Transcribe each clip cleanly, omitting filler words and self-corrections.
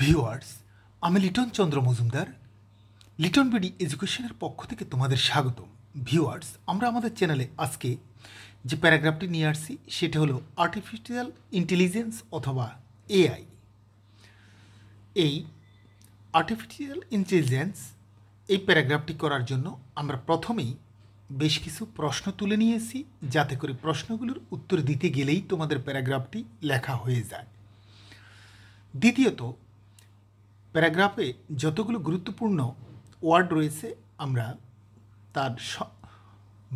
Viewers, আমি Liton Chandra Majumdar, Liton BD এডুকেশনের পক্ষ থেকে তোমাদের স্বাগতম। ভিউয়ার্স, আমরা আমাদের চ্যানেলে আজকে যে প্যারাগ্রাফটি নিয়ে আসছি সেটা হলো আর্টিফিশিয়াল ইন্টেলিজেন্স অথবা এআই। এই আর্টিফিশিয়াল ইন্টেলিজেন্স এই প্যারাগ্রাফটি করার জন্য আমরা প্রথমেই বেশ কিছু প্রশ্ন তুলে নিয়েছি, যাতে করে প্রশ্নগুলোর উত্তর দিতে গেলেই তোমাদের প্যারাগ্রাফটি লেখা হয়ে যায়। দ্বিতীয়ত, প্যারাগ্রাফে যতগুলো গুরুত্বপূর্ণ ওয়ার্ড রয়েছে আমরা তার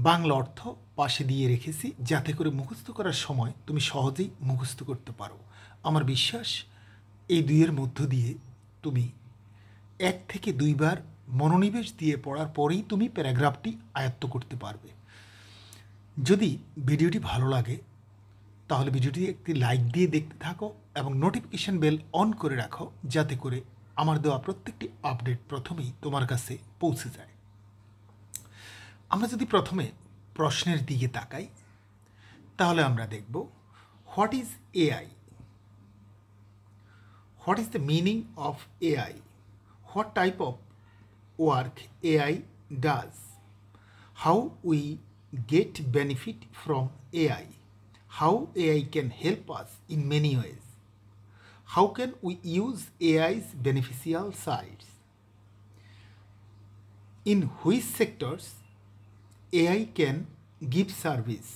বাংলা অর্থ পাশে দিয়ে রেখেছি, যাতে করে মুখস্থ করার সময় তুমি সহজেই মুখস্থ করতে পারো। আমার বিশ্বাস এই দুইয়ের মধ্য দিয়ে তুমি 1 থেকে 2 বার মনোনিবেশ দিয়ে পড়ার পরেই তুমি প্যারাগ্রাফটি আয়ত্ত করতে পারবে। যদি ভিডিওটি ভালো লাগে তাহলে ভিডিওটি একটি লাইক দিয়ে দেখতে থাকো এবং নোটিফিকেশান বেল অন করে রাখো, যাতে করে আমার দেওয়া প্রত্যেকটি আপডেট প্রথমেই তোমার কাছে পৌঁছে যায়। আমরা যদি প্রথমে প্রশ্নের দিকে তাকাই তাহলে আমরা দেখব, what is AI? What is the meaning of AI? What type of work AI does? How we get benefit from AI? How AI can help us in many ways? How can we use AI's beneficial sides? In which sectors AI can give service?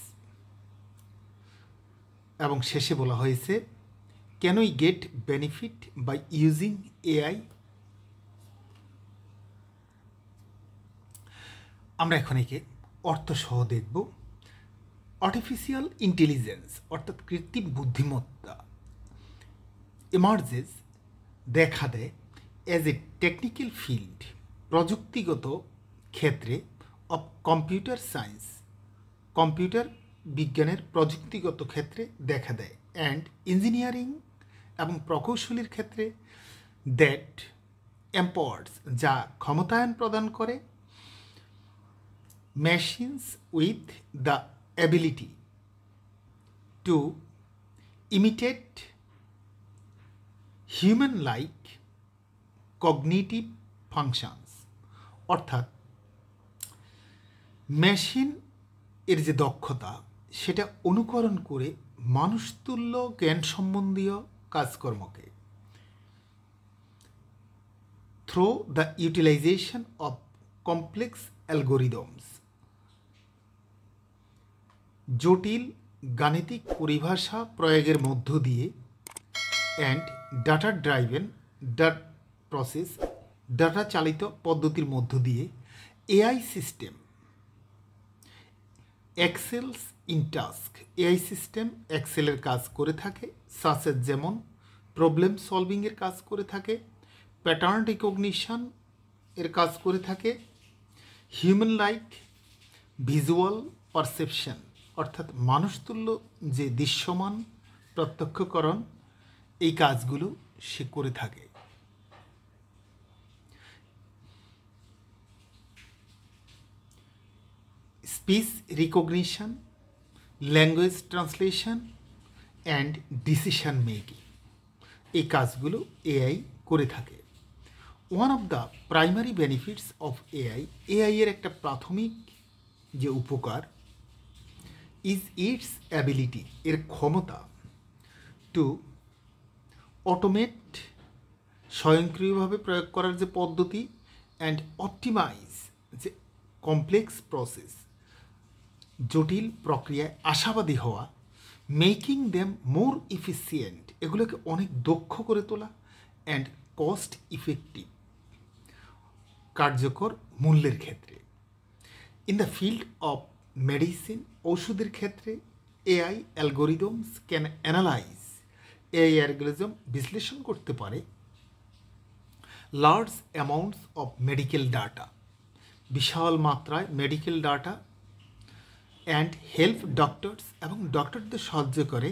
এবং শেষে বলা হয়েছে, can we get benefit by using AI? আমরা এখন একে অর্থসহ দেখব। Artificial intelligence অর্থাৎ কৃত্রিম বুদ্ধিমত্তা এমার্জেস, দেখা দেয় অ্যাজ এ টেকনিক্যাল ফিল্ড, প্রযুক্তিগত ক্ষেত্রে অফ কম্পিউটার সায়েন্স, কম্পিউটার বিজ্ঞানের প্রযুক্তিগত ক্ষেত্রে দেখা দেয়, অ্যান্ড ইঞ্জিনিয়ারিং এবং প্রকৌশলীর ক্ষেত্রে, দ্যাট এম্পাওয়ার্স, যা ক্ষমতায়ন প্রদান করে, machines with the ability to imitate human-like cognitive functions. অর্থাৎ মেশিন এর যে দক্ষতা সেটা অনুকরণ করে মানুষতুল্য জ্ঞান সম্বন্ধীয় কাজকর্মকে, through the utilisation of complex algorithms, জটিল গাণিতিক পরিভাষা প্রয়োগের মধ্য দিয়ে, and data driven process, data চালিত পদ্ধতির মধ্য দিয়ে, AI system excels in task, AI system এক্সেলের কাজ করে থাকে, সাসের যেমন প্রবলেম সলভিংয়ের কাজ করে থাকে, প্যাটার্ন রিকগনিশন এর কাজ করে থাকে, হিউম্যান লাইক ভিজুয়াল পারসেপশন অর্থাৎ মানুষতুল্য যে দৃশ্যমান প্রত্যক্ষকরণ, এই কাজগুলো সে করে থাকে। Speech recognition, language translation and decision making, এই কাজগুলো এআই করে থাকে। One of the primary benefits of AI, এআইয়ের একটা প্রাথমিক যে উপকার, is its ability, এর ক্ষমতা, to automate, স্বয়ংক্রিয়ভাবে প্রয়োগ করার যে পদ্ধতি, and optimize, যে complex process, জটিল প্রক্রিয়ায় আশাবাদী হওয়া, making them more efficient, এগুলোকে অনেক দক্ষ করে তোলা, and cost effective, কার্যকর মূল্যের ক্ষেত্রে। In the field of medicine, ওষুধের ক্ষেত্রে AI algorithms can analyse, AI algorithm বিশ্লেষণ করতে পারে large amounts of medical data, বিশাল মাত্রায় medical data, and help doctors, এবং ডক্টরদের সাহায্য করে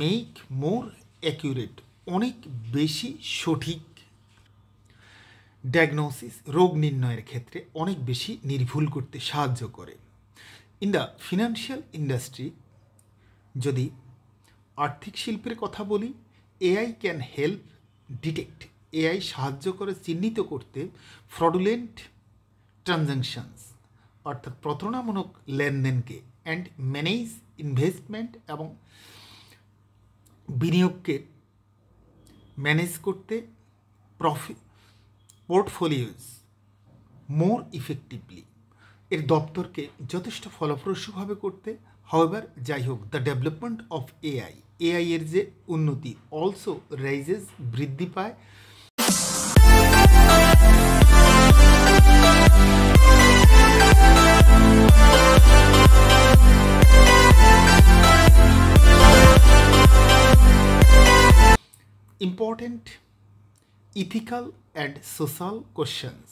মেক মোর অ্যাকিউরেট, অনেক বেশি সঠিক ডায়াগনোসিস, রোগ নির্ণয়ের ক্ষেত্রে অনেক বেশি নির্ভুল করতে সাহায্য করে। ইন দ্য ফিনান্সিয়াল ইন্ডাস্ট্রি, যদি আর্থিক শিল্পের কথা বলি, AI can help detect AI সাহায্য করে চিহ্নিত করতে ফ্রডুলেন্ট ট্রানজাকশনস অর্থাৎ প্রতারণামূলক লেনদেনকে অ্যান্ড ম্যানেজ ইনভেস্টমেন্ট এবং বিনিয়োগকে ম্যানেজ করতে প্রফিট পোর্টফোলিওস মোর ইফেক্টিভলি এর দপ্তরকে যথেষ্ট ফলপ্রসূভাবে করতে। হাউএভার, যাই হোক, the development of AI AI এর যে উন্নতি অলসো রাইজেস বৃদ্ধি পায় important ethical and social questions,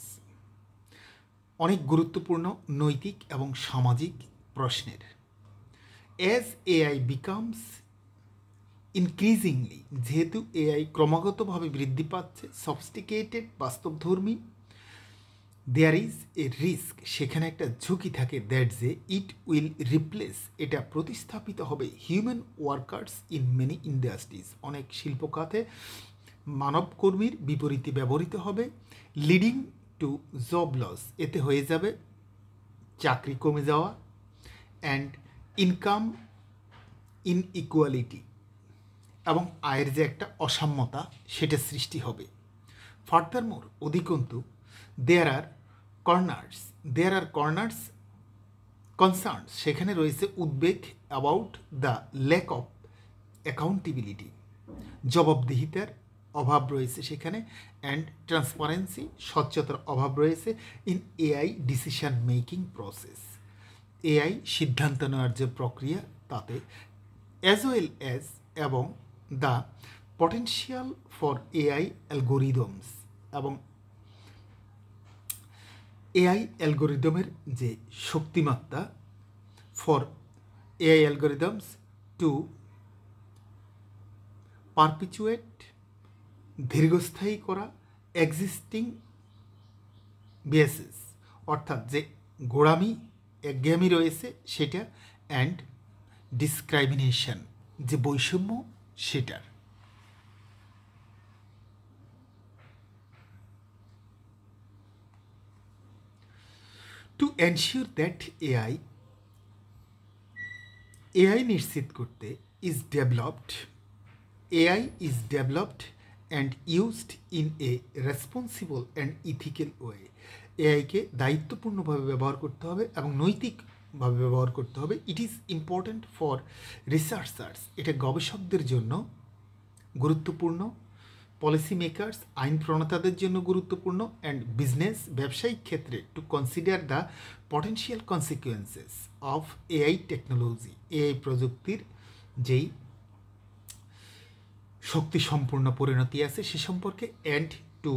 অনেক গুরুত্বপূর্ণ নৈতিক এবং সামাজিক প্রশ্নের। অ্যাজ এআই বিকামস ইনক্রিজিংলি, যেহেতু এআই ক্রমাগতভাবে বৃদ্ধি পাচ্ছে, sophisticated বাস্তবধর্মী, there is a risk, সেখানে একটা ঝুঁকি থাকে, দ্যাট যে ইট উইল রিপ্লেস, এটা প্রতিস্থাপিত হবে human workers in many industries, অনেক শিল্প খাতে মানবকর্মীর বিপরীতে ব্যবহৃত হবে, লিডিং টু জব লস, এতে হয়ে যাবে চাকরি কমে যাওয়া, অ্যান্ড ইনকাম ইনইকুয়ালিটি এবং আয়ের যে একটা অসাম্যতা সেটা সৃষ্টি হবে। ফার্দারমোর, অধিকন্তু, দেয়ার আর কর্নার্স কনসার্নস, সেখানে রয়েছে উদ্বেগ about the lack of accountability, জবাবদিহিতার অভাব রয়েছে সেখানে, অ্যান্ড ট্রান্সপারেন্সি, স্বচ্ছতার অভাব রয়েছে, in AI decision making process, AI সিদ্ধান্ত নেওয়ার যে প্রক্রিয়া তাতে, অ্যাজ ওয়েল অ্যাজ এবং the potential for AI algorithms এবং এআই অ্যালগোরিদমের যে শক্তিমত্তা, for AI algorithms to perpetuate, দীর্ঘস্থায়ী করা, এক্সিস্টিং বেসিস অর্থাৎ যে গোড়ামি একঘেয়েমি রয়েছে সেটা, অ্যান্ড ডিসক্রিমিনেশন, যে বৈষম্য সেটার। টু এনশিওর দ্যাট এআই নিশ্চিত করতে AI is developed and used in a responsible and ethical way, এআইকে দায়িত্বপূর্ণভাবে ব্যবহার করতে হবে এবং নৈতিকভাবে ব্যবহার করতে হবে। It is important for researchers, এটা গবেষকদের জন্য গুরুত্বপূর্ণ, পলিসি মেকার্স, আইন প্রণেতাদের জন্য গুরুত্বপূর্ণ, অ্যান্ড বিজনেস, ব্যবসায়িক ক্ষেত্রে, to consider the potential consequences of AI technology, AI প্রযুক্তির যেই শক্তি সম্পূর্ণ পরিণতি আছে সে সম্পর্কে, অ্যান্ড টু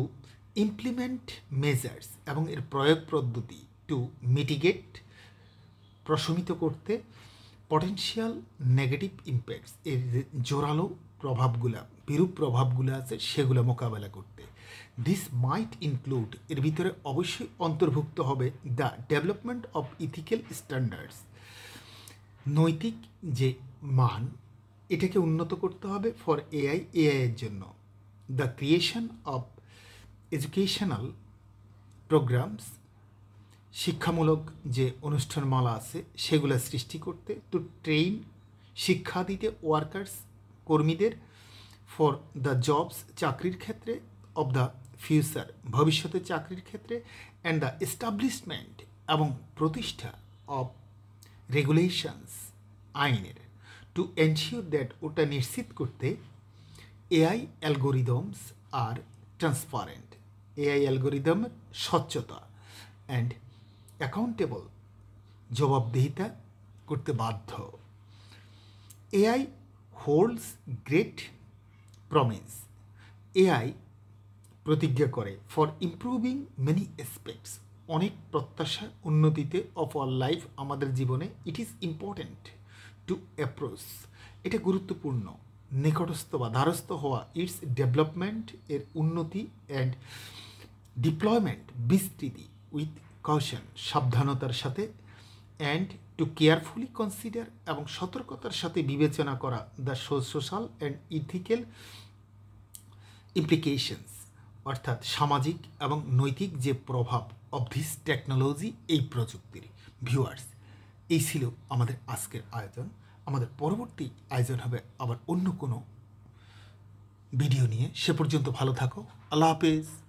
ইমপ্লিমেন্ট মেজার্স এবং এর প্রয়োগ পদ্ধতি, টু মিটিগেট, প্রশমিত করতে, পটেনশিয়াল নেগেটিভ ইম্প্যাক্টস, এর জোরালো প্রভাবগুলা, বিরূপ প্রভাবগুলো আছে সেগুলো মোকাবেলা করতে। দিস মাইট ইনক্লুড, এর ভিতরে অবশ্যই অন্তর্ভুক্ত হবে the development of ethical standards, নৈতিক যে মান এটাকে উন্নত করতে হবে, ফর এআইয়ের জন্য, the creation of educational programmes, শিক্ষামূলক যে অনুষ্ঠানমালা আছে সেগুলো সৃষ্টি করতে, টু ট্রেন, শিক্ষা দিতে, ওয়ার্কার্স, কর্মীদের, ফর দ্য জবস, চাকরির ক্ষেত্রে, অব দ্য ফিউচার, ভবিষ্যতে চাকরির ক্ষেত্রে, অ্যান্ড দ্য এস্টাবলিশমেন্ট এবং প্রতিষ্ঠা, অব রেগুলেশনস, আইনের, টু এনশিওর দ্যাট, ওটা নিশ্চিত করতে, AI algorithms are transparent, AI algorithm স্বচ্ছতা, অ্যান্ড অ্যাকাউন্টেবল, জবাবদিহিতা করতে বাধ্য। AI holds great promise, AI প্রতিজ্ঞা করে, ফর ইম্প্রুভিং মেনি অ্যাসপেক্টস, অনেক প্রত্যাশা উন্নতিতে, অফ আওয়ার লাইফ, আমাদের জীবনে। It is important to approach, এটা গুরুত্বপূর্ণ, নিকটস্থ বা ধারস্থ হওয়া, ইটস ডেভেলপমেন্ট, এর উন্নতি, অ্যান্ড ডিপ্লয়মেন্ট, বিস্তৃতি, উইথ কশন, সাবধানতার সাথে, অ্যান্ড টু কেয়ারফুলি কনসিডার, এবং সতর্কতার সাথে বিবেচনা করা, the social and ethical implications অর্থাৎ সামাজিক এবং নৈতিক যে প্রভাব অফ দিস টেকনোলজি এই প্রযুক্তির। ভিউয়ার্স, এই ছিল আমাদের আজকের আয়োজন। আমাদের পরবর্তী আয়োজন হবে আবার অন্য কোনো ভিডিও নিয়ে। সে পর্যন্ত ভালো থাকো। আল্লাহ হাফেজ।